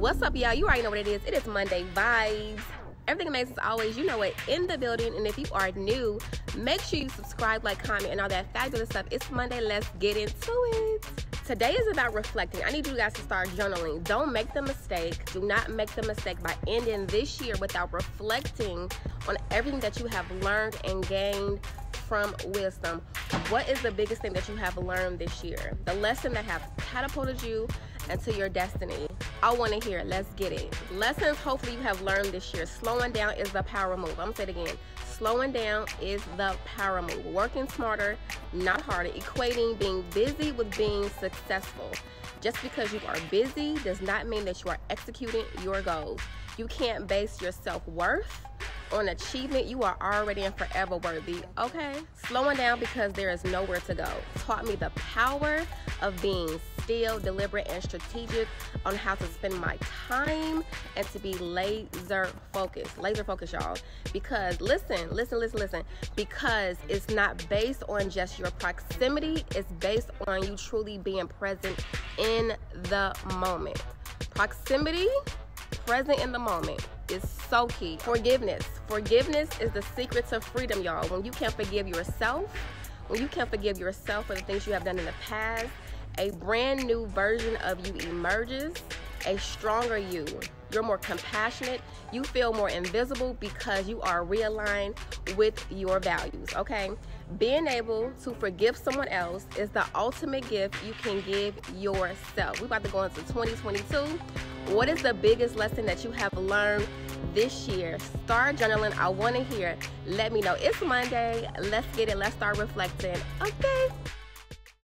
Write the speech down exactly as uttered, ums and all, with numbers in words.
What's up, y'all? You already know what it is. It is Monday vibes. Everything amazing as always. You know it, in the building. And if you are new, make sure you subscribe, like, comment, and all that fabulous stuff. It's Monday. Let's get into it. Today is about reflecting. I need you guys to start journaling. Don't make the mistake. Do not make the mistake by ending this year without reflecting on everything that you have learned and gained from wisdom. What is the biggest thing that you have learned this year? The lesson that have catapulted you into your destiny. I want to hear it. Let's get it. Lessons hopefully you have learned this year. Slowing down is the power move. I'm going to say it again. Slowing down is the power move. Working smarter, not harder. Equating being busy with being successful. Just because you are busy does not mean that you are executing your goals. You can't base your self-worth on achievement. You are already and forever worthy, okay? Slowing down because there is nowhere to go taught me the power of being still, deliberate, and strategic on how to spend my time and to be laser focused. Laser focused, y'all. Because listen, listen, listen, listen. Because it's not based on just your proximity. It's based on you truly being present in the moment. Proximity, present in the moment is so key. Forgiveness. Forgiveness is the secret to freedom, y'all. When you can forgive yourself, when you can forgive yourself for the things you have done in the past, a brand new version of you emerges, a stronger you. You're more compassionate. You feel more invisible because you are realigned with your values, okay? Being able to forgive someone else is the ultimate gift you can give yourself. We're about to go into twenty twenty-two. What is the biggest lesson that you have learned this year? Start journaling. I want to hear it. Let me know. It's Monday. Let's get it. Let's start reflecting. Okay.